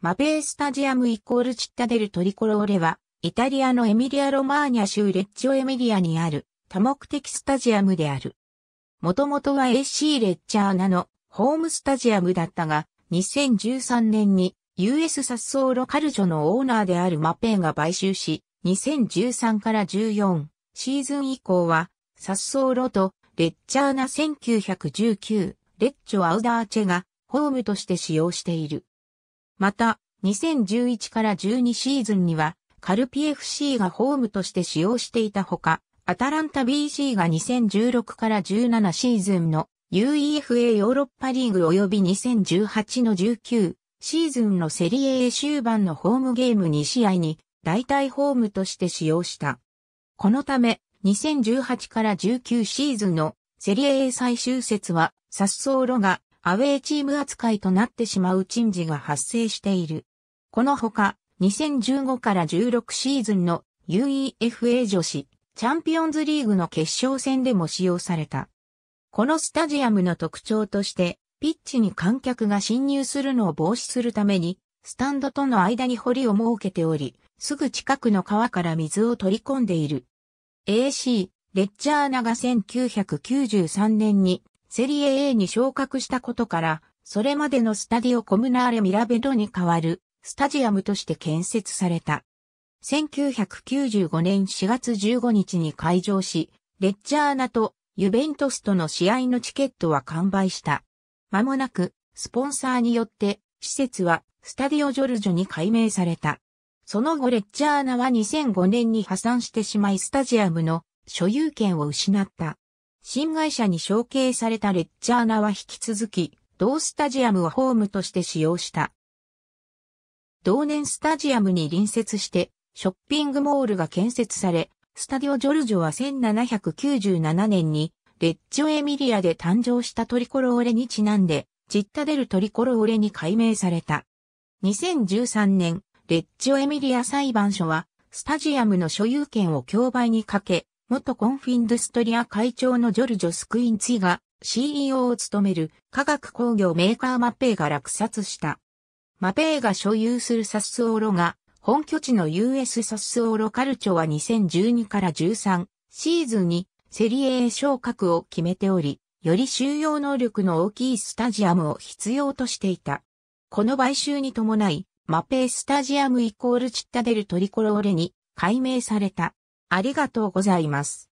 マペースタジアム=チッタデル・トリコローレは、イタリアのエミリア・ロマーニャ州レッジオ・エミリアにある多目的スタジアムである。もともとは AC レッチャーナのホームスタジアムだったが、2013年に US サッソーロカルチョのオーナーであるマペーが買収し、2013から14シーズン以降は、サッソーロとレッチャーナ1919、レッチョ・アウダーチェがホームとして使用している。また、2011から12シーズンには、カルピ FC がホームとして使用していたほか、アタランタ BC が2016から17シーズンの UEFA ヨーロッパリーグ及び2018の19シーズンのセリエ A 終盤のホームゲーム2試合に代替ホームとして使用した。このため、2018から19シーズンのセリエ A 最終節は、サッソーロがアウェーチーム扱いとなってしまう珍事が発生している。このほか、2015から16シーズンの UEFA 女子チャンピオンズリーグの決勝戦でも使用された。このスタジアムの特徴として、ピッチに観客が侵入するのを防止するために、スタンドとの間に堀を設けており、すぐ近くの川から水を取り込んでいる。AC レッチャーナが1993年にセリエ A に昇格したことから、それまでのスタディオコムナーレミラベドに代わる。スタジアムとして建設された。1995年4月15日に開場し、レッチャーナとユベントスとの試合のチケットは完売した。間もなく、スポンサーによって、施設はスタディオジョルジョに改名された。その後レッチャーナは2005年に破産してしまいスタジアムの所有権を失った。新会社に承継されたレッチャーナは引き続き、同スタジアムをホームとして使用した。同年スタジアムに隣接してショッピングモールが建設され、スタディオジョルジョは1797年にレッジオエミリアで誕生したトリコローレにちなんでチッタデルトリコローレに改名された。2013年、レッジオエミリア裁判所はスタジアムの所有権を競売にかけ、元コンフィンドゥストリア会長のジョルジョ・スクインツィが CEO を務める化学工業メーカーマペーが落札した。マペーが所有するサッソーロが、本拠地の US サッソーロカルチョは2012から13シーズンにセリエ A 昇格を決めており、より収容能力の大きいスタジアムを必要としていた。この買収に伴い、マペースタジアム=チッタデルトリコローレに改名された。ありがとうございます。